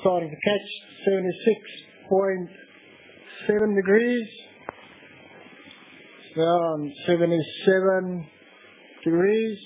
starting to catch 76.7 degrees. It's now on 77 degrees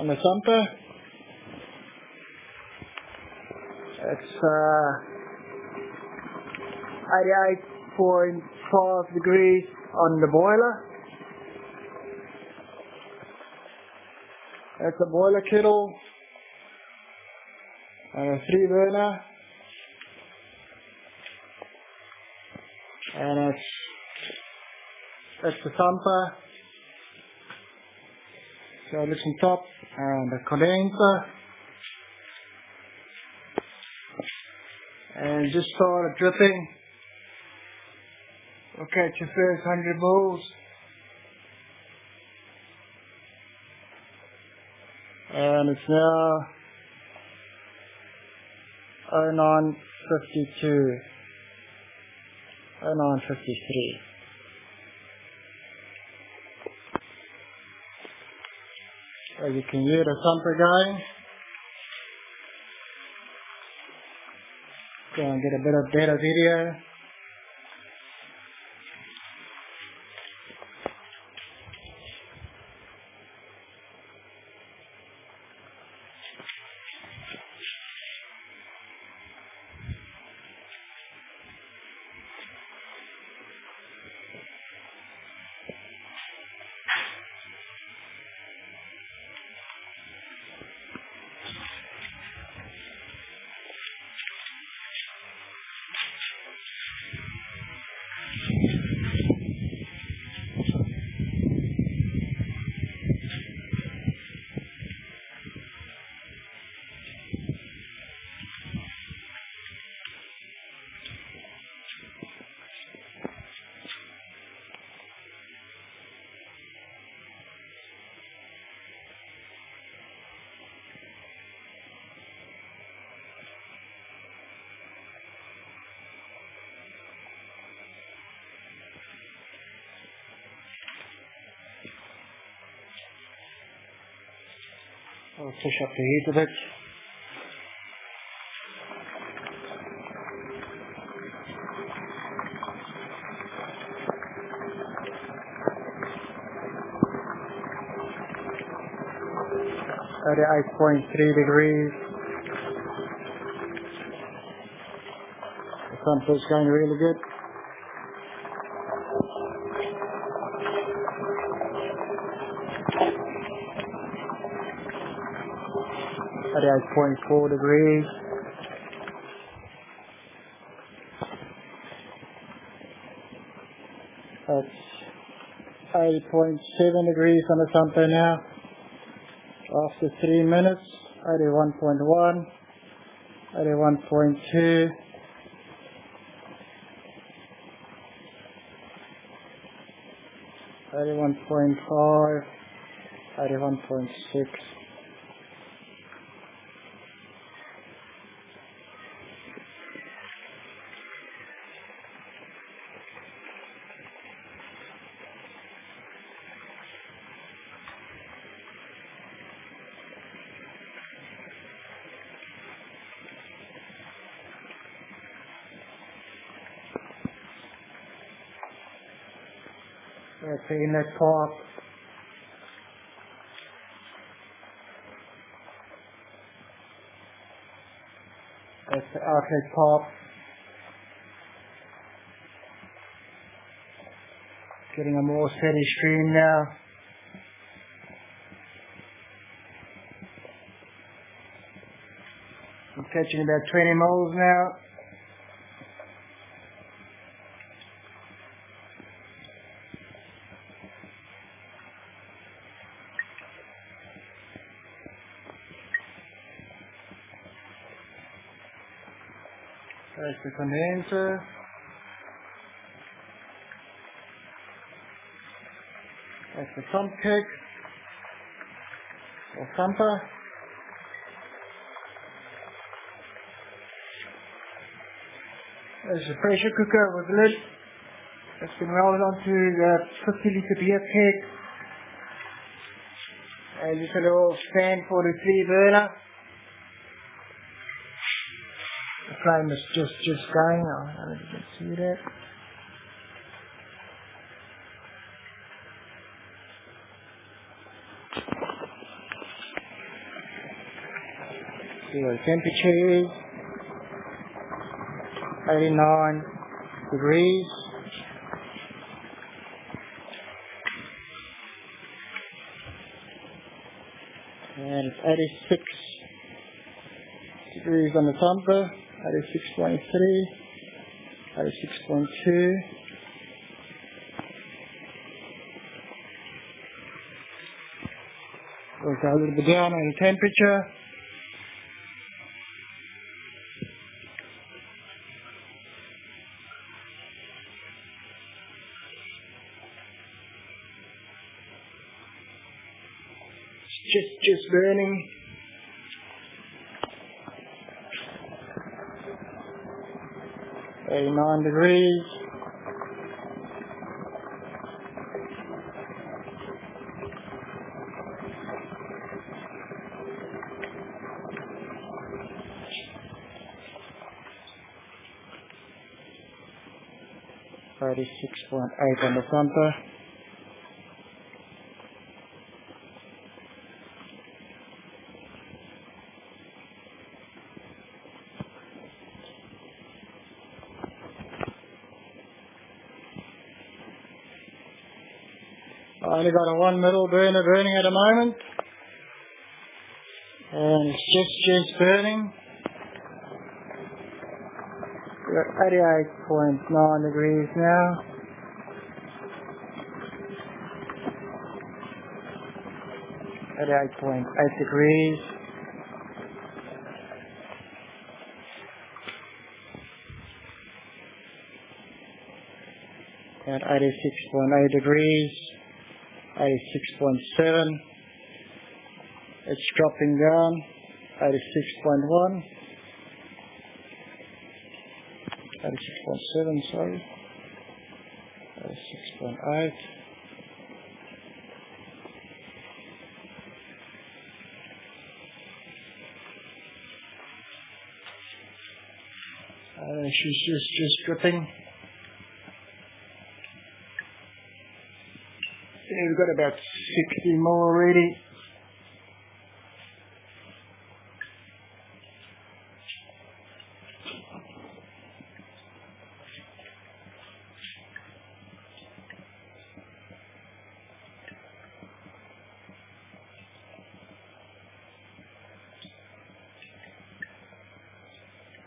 on the thumper. It's 88.5 degrees on the boiler. That's a boiler kettle and a 3 burner, and it's the thumper, so it's on top, and a condenser, and just started dripping. We'll catch your first 100 mils. And it's now 09:52, 09:53. So you can hear the thumper going. Go and get a bit of better video. I'll push up the heat a bit. At 8.3 degrees. The thumper's going really good. At 8.4 degrees. That's 8.7 degrees on the thumper now. After 3 minutes, 81.1, 81.2, 81.5, 81.6. That's the inlet part. That's the outlet part. Getting a more steady stream now. I'm catching about 20 mils now. There's the condenser. There's the thump kick or thumper. There's the pressure cooker with lid. It's been welded onto the 50-litre beer keg. And just a little stand for the 3 burner. prime is just going. I don't know if you can see that. See what the temperature is. 89 degrees. And it's 86 degrees on the thumper, 86.3, 86.2. We'll go a little bit down on temperature. Just burning. Nine degrees. Already 6.8 on the thumper. I only got a one metal burner burning at the moment, and it's just burning. We're at 88.9 degrees now. At 88.8 degrees. At 86.8 degrees. 86.7, it's dropping down, 86.1, 86.7, sorry, 86.8, she's just dripping. We've got about 60 more already.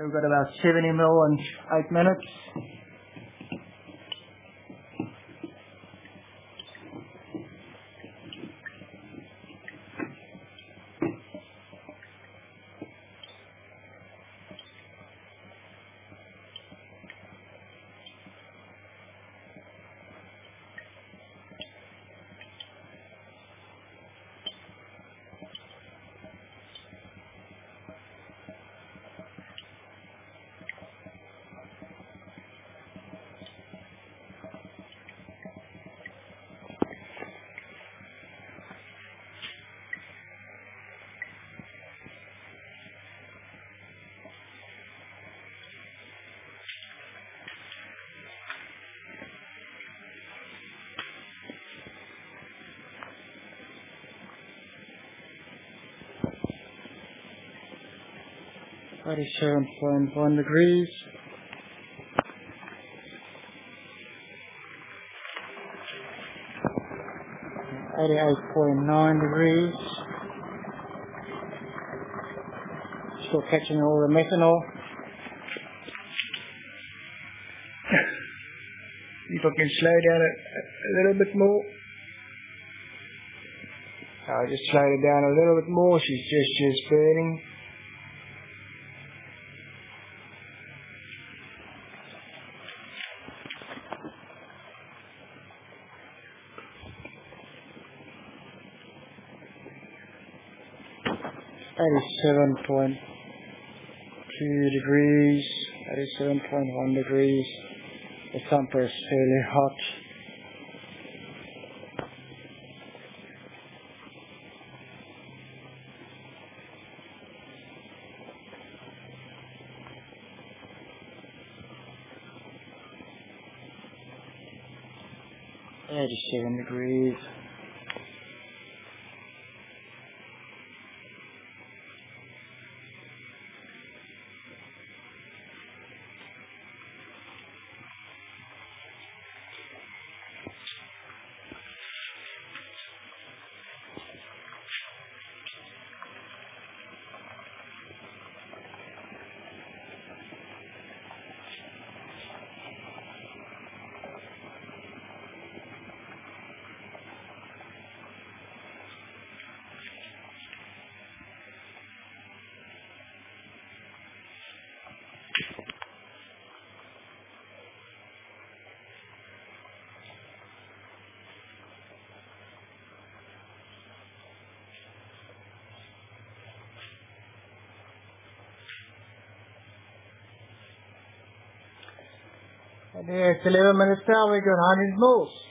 We've got about 70 mil in 8 minutes. Already 7.1 degrees. Already 8.9 degrees. Still catching all the methanol. If I can slow down it a little bit more. I just slowed it down a little bit more. She's just burning. That is 7.2 degrees, that is 7.1 degrees, the thumper is fairly hot. Yeah, just taking the breeze. And here, 11 minutes now, we got 100 moles.